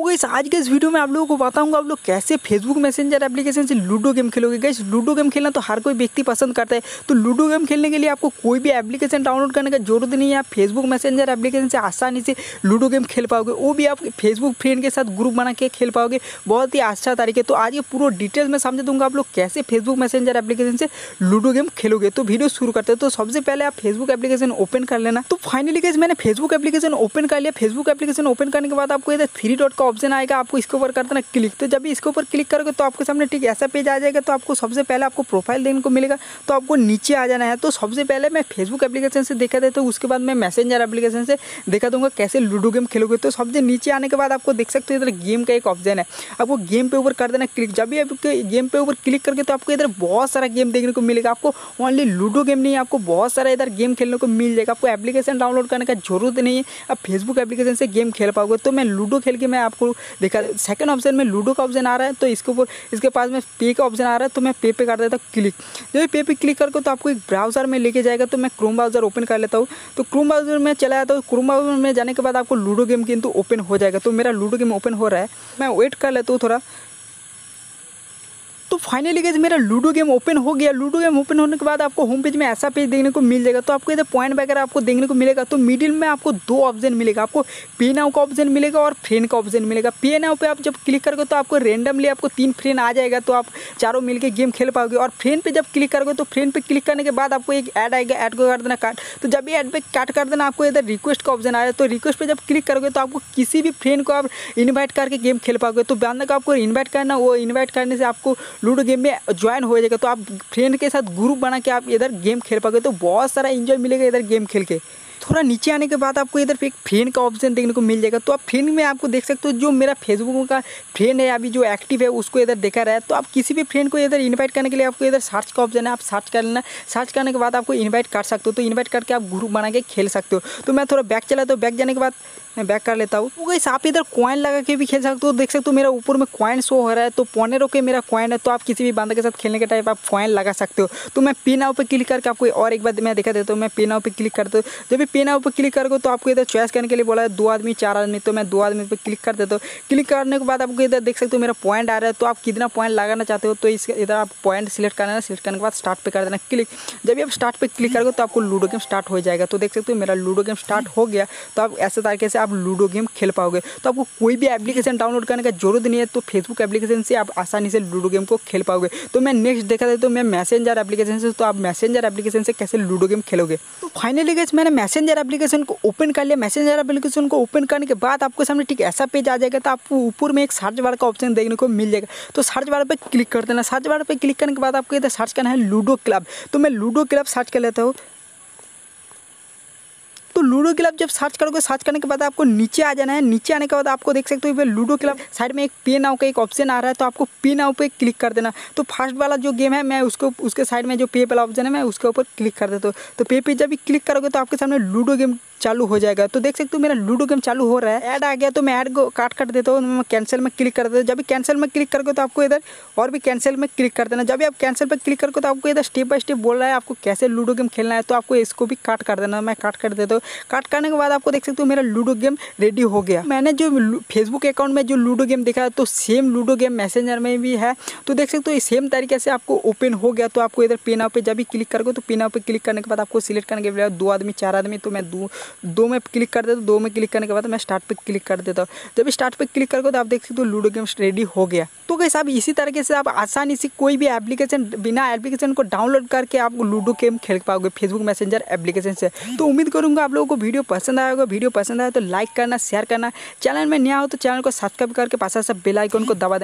Guys आज के इस वीडियो में आप लोगों को बताऊंगा आप लोग कैसे फेसबुक मैसेंजर एप्लीकेशन से लूडो गेम खेलोगे। गाइस लूडो गेम खेलना तो हर कोई व्यक्ति पसंद करता है, तो लूडो गेम खेलने के लिए आपको कोई भी एप्लीकेशन डाउनलोड करने का जरूरत नहीं है। आप फेसबुक मैसेंजर एप्लीकेशन से आसानी से लूडो गेम खेल पाओगे, वो भी आप फेसबुक फ्रेंड के साथ ग्रुप बना के खेल पाओगे। बहुत ही अच्छा तरीके, तो आज ये पूरा डिटेल्स में समझा दूंगा आप लोग कैसे फेसबुक मैसेंजर एप्लीकेशन से लूडो गेम खेलोगे। तो वीडियो शुरू करते हैं। तो सबसे पहले आप फेसबुक एप्लीकेशन ओपन कर लेना। तो फाइनली गाइस मैंने फेसबुक एप्लीकेशन ओपन कर लिया। फेसबुक एप्लीकेशन ओपन करने के बाद आपको इधर थ्री डॉट ऑप्शन आएगा, आपको इसके ऊपर करना क्लिक। तो जब इसके ऊपर क्लिक करोगे तो आपके सामने ठीक ऐसा पेज आ जाएगा। तो आपको सबसे पहले आपको प्रोफाइल देखने को मिलेगा, तो आपको नीचे आ जाना है। तो सबसे पहले मैं फेसबुक एप्लीकेशन से देखा देता हूँ, उसके बाद मैं मैसेंजर एप्लीकेशन से देखा दूंगा कैसे लूडो गेम खेलोगे। तो सबसे नीचे आने के बाद आपको देख सकते हो इधर गेम का एक ऑप्शन है, आपको गेम पे ऊपर कर देना क्लिक। जब भी आपके गेम पे ऊपर क्लिक करके तो आपको इधर बहुत सारा गेम देखने को मिलेगा। आपको ओनली लूडो गेम नहीं, आपको बहुत सारा इधर गेम खेलने को मिल जाएगा। आपको एप्लीकेशन डाउनलोड करने का जरूरत नहीं है, आप फेसबुक एप्लीकेशन से गेम खेल पाओगे। तो मैं लूडो खेल के आपको देखा सेकंड ऑप्शन में लूडो का ऑप्शन आ रहा है, तो इसके ऊपर इसके पास में पे का ऑप्शन आ रहा है, तो मैं पे पे कर देता हूँ क्लिक। जब पे पे क्लिक करके तो आपको एक ब्राउज़र में लेके जाएगा। तो मैं क्रोम ब्राउज़र ओपन कर लेता हूँ। तो क्रोम ब्राउज़र में चला जाता हूँ। क्रोम ब्राउज़र में जाने के बाद आपको लूडो गेम किंतु ओपन हो जाएगा। तो मेरा लूडो गेम ओपन हो रहा है, मैं वेट कर लेता हूँ थोड़ा। तो फाइनली गाइस मेरा लूडो गेम ओपन हो गया। लूडो गेम ओपन होने के बाद आपको होम पेज में ऐसा पेज देखने को मिल जाएगा। तो आपको इधर पॉइंट वगैरह आपको देखने को मिलेगा। तो मिडिल में आपको दो ऑप्शन मिलेगा, आपको पे नाउ का ऑप्शन मिलेगा और फ्रेंड का ऑप्शन मिलेगा। पे नाउ पे आप जब क्लिक करोगे तो आपको रेंडमली आपको 3 फ्रेंड आ जाएगा, तो आप चारों मिलकर गेम खेल पाओगे। और फ्रेंड पे जब क्लिक करोगे तो फ्रेंड पे क्लिक करने के बाद आपको एक ऐड आएगा, ऐड को कर देना काट। तो जब भी ऐड पे काट कर देना आपको इधर रिक्वेस्ट का ऑप्शन आया, तो रिक्वेस्ट पर जब क्लिक करोगे तो आपको किसी भी फ्रेंड को आप इन्वाइट करके गेम खेल पाओगे। तो बंदे को आपको इन्वाइट करना, वो इन्वाइट करने से आपको लूडो गेम में ज्वाइन हो जाएगा। तो आप फ्रेंड के साथ ग्रुप बना के आप इधर गेम खेल पाओगे। तो बहुत सारा एंजॉय मिलेगा इधर गेम खेल के। थोड़ा नीचे आने के बाद आपको इधर एक फ्रेंड का ऑप्शन देखने को मिल जाएगा। तो आप फ्रेंड में आपको देख सकते हो जो मेरा फेसबुक का फ्रेंड है अभी जो एक्टिव है उसको इधर देखा रहा है। तो आप किसी भी फ्रेंड को इधर इनवाइट करने के लिए आपको इधर सर्च का ऑप्शन है, आप सर्च कर लेना। सर्च करने के बाद आपको इन्वाइट कर सकते हो, तो इन्वाइट करके आप ग्रुप बना के खेल सकते हो। तो मैं थोड़ा बैक चला, तो बैक जाने के बाद मैं बैक कर लेता हूँ। तो गाइस आप इधर कॉइन लगा के भी खेल सकते हो। देख सकते हो मेरा ऊपर में कॉइन शो हो रहा है, तो 15 के मेरा कॉइन है। तो आप किसी भी बंदे के साथ खेलने के टाइम आप कॉइन लगा सकते हो। तो मैं पे नाउ पे क्लिक करके आपको और एक बार मैं दिखा देता हूँ। मैं पे नाउ पे क्लिक करता हूँ। जब भी पे नाउ पे क्लिक करोगे तो आपको इधर चॉइस करने के लिए बोला है 2 आदमी 4 आदमी। तो मैं 2 आदमी पर क्लिक कर देता हूँ। क्लिक करने के बाद आपको इधर देख सकते हो मेरा पॉइंट आ रहा है। तो आप कितना पॉइंट लगाना चाहते हो तो इस इधर आप पॉइंट सिलेक्ट करना है। सिलेक्ट करने के बाद स्टार्ट पे कर देना क्लिक। जब भी आप स्टार्ट पे क्लिक करोगे तो आपको लूडो गेम स्टार्ट हो जाएगा। तो देख सकते हो मेरा लूडो गेम स्टार्ट हो गया। तो आप ऐसे तरीके से आप लूडो गेम खेल पाओगे। तो आपको कोई भी एप्लीकेशन डाउनलोड करने का जरूरत नहीं है। तो फेसबुक एप्लीकेशन से आप आसानी से लूडो गेम को खेल पाओगे। तो मैं नेक्स्ट देखा देता हूँ मैं मैसेंजर एप्लीकेशन से। तो आप मैसेंजर एप्लीकेशन से कैसे लूडो गेम खेलोगे। तो फाइनली गाइस मैंने मैसेंजर एप्लीकेशन को ओपन कर लिया। मैसेंजर एप्लीकेशन को ओपन करने के बाद आपके सामने ठीक ऐसा पेज आ जाएगा। तो आपको ऊपर में एक सर्च बार का ऑप्शन देखने को मिल जाएगा। तो सर्च बार पर क्लिक कर देना। सर्च बार पर क्लिक करने के बाद आपको इधर सर्च करना है लूडो क्लब। तो मैं लूडो क्लब सर्च कर लेता हूँ। तो लूडो क्लब जब सर्च करोगे, सर्च करने के बाद आपको नीचे आ जाना है। नीचे आने के बाद आपको देख सकते हो लूडो क्लब साइड में एक पे नाउ का एक ऑप्शन आ रहा है। तो आपको पे नाउ पे क्लिक कर देना। तो फर्स्ट वाला जो गेम है मैं उसको उसके साइड में जो पे वाला ऑप्शन है मैं उसके ऊपर क्लिक कर देता हूँ। तो पे पे जब भी क्लिक करोगे तो आपके सामने लूडो गेम चालू हो जाएगा। तो देख सकते हो मेरा लूडो गेम चालू हो रहा है। ऐड आ गया तो मैं ऐड को काट कर देता हूँ। मैं कैंसिल में क्लिक कर देता हूँ। जब भी कैंसिल में क्लिक करोगे तो आपको इधर और भी कैंसिल में क्लिक कर देना। जब भी आप कैंसिल पर क्लिक करोगे तो आपको इधर स्टेप बाय स्टेप बोल रहा है आपको कैसे लूडो गेम खेलना है। तो आपको इसको भी काट कर देना। मैं काट कर देता हूँ। काट करने के बाद आपको देख सकते हो मेरा लूडो गेम रेडी हो गया। मैंने जो फेसबुक अकाउंट में जो लूडो गेम देखा है तो सेम लूडो गेम मैसेंजर में भी है। तो देख सकते हो सेम तरीके से आपको ओपन हो गया। तो आपको इधर पे नाउ पे जब भी क्लिक करोगे तो पे नाउ पे क्लिक करने के बाद आपको सिलेक्ट करने के लिए 2 आदमी 4 आदमी। तो मैं 2 में क्लिक कर देता हूँ। 2 में क्लिक करने के बाद मैं स्टार्ट पे क्लिक कर देता हूँ। जब स्टार्ट पे क्लिक करोगे तो आप देख सकते हो लूडो गेम रेडी हो गया। तो गाइस आप इसी तरीके से आप आसानी से कोई भी एप्लीकेशन बिना एप्लीकेशन को डाउनलोड करके आप लूडो गेम खेल पाओगे फेसबुक मैसेंजर एप्लीकेशन से। तो उम्मीद करूँगा आप लोगों को वीडियो पसंद आया होगा। वीडियो पसंद आया तो लाइक करना, शेयर करना। चैनल में नया हो तो चैनल को सब्सक्राइब करके पास बेल आइकन को दबा देना।